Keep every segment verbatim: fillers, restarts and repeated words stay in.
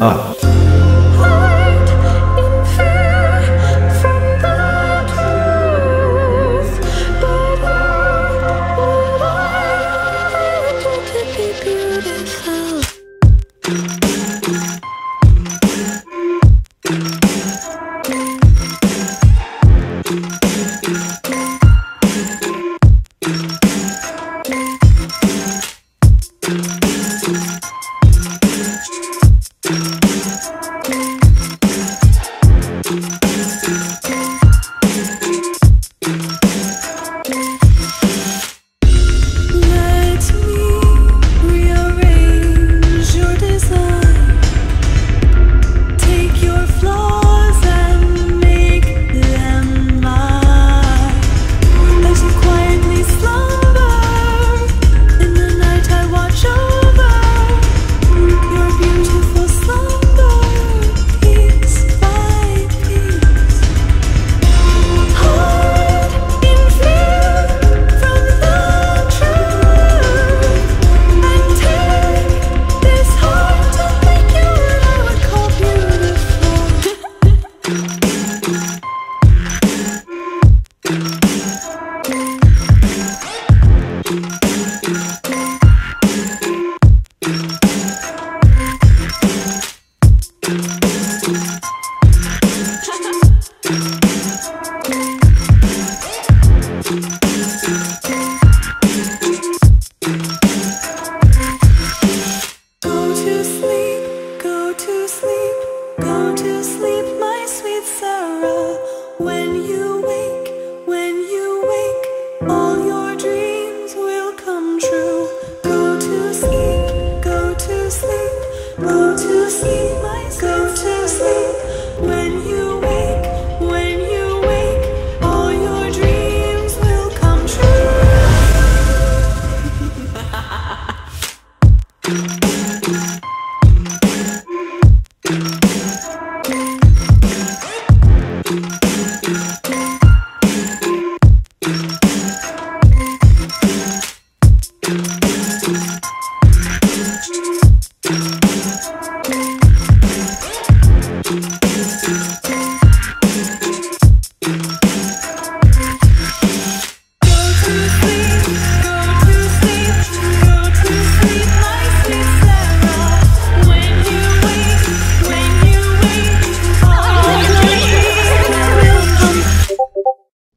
Oh.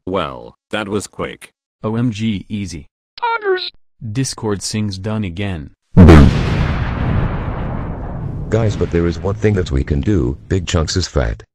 Well, that was quick. O M G easy. Otters. Discord sings done again. Guys, but there is one thing that we can do. Big Chunks is fat.